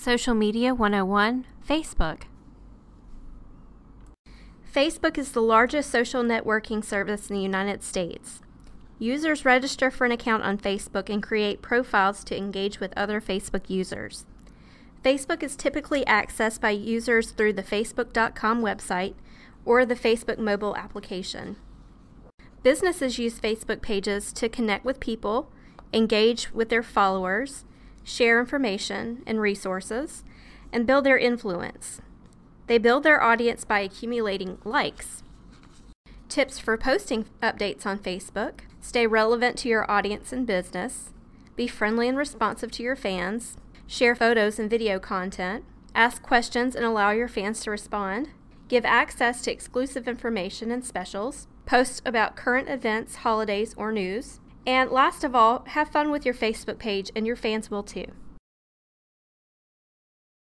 Social Media 101, Facebook. Facebook is the largest social networking service in the United States. Users register for an account on Facebook and create profiles to engage with other Facebook users. Facebook is typically accessed by users through the Facebook.com website or the Facebook mobile application. Businesses use Facebook pages to connect with people, engage with their followers, share information and resources, and build their influence. They build their audience by accumulating likes. Tips for posting updates on Facebook: stay relevant to your audience and business, be friendly and responsive to your fans, share photos and video content, ask questions and allow your fans to respond, give access to exclusive information and specials, post about current events, holidays, or news, and last of all, have fun with your Facebook page and your fans will too.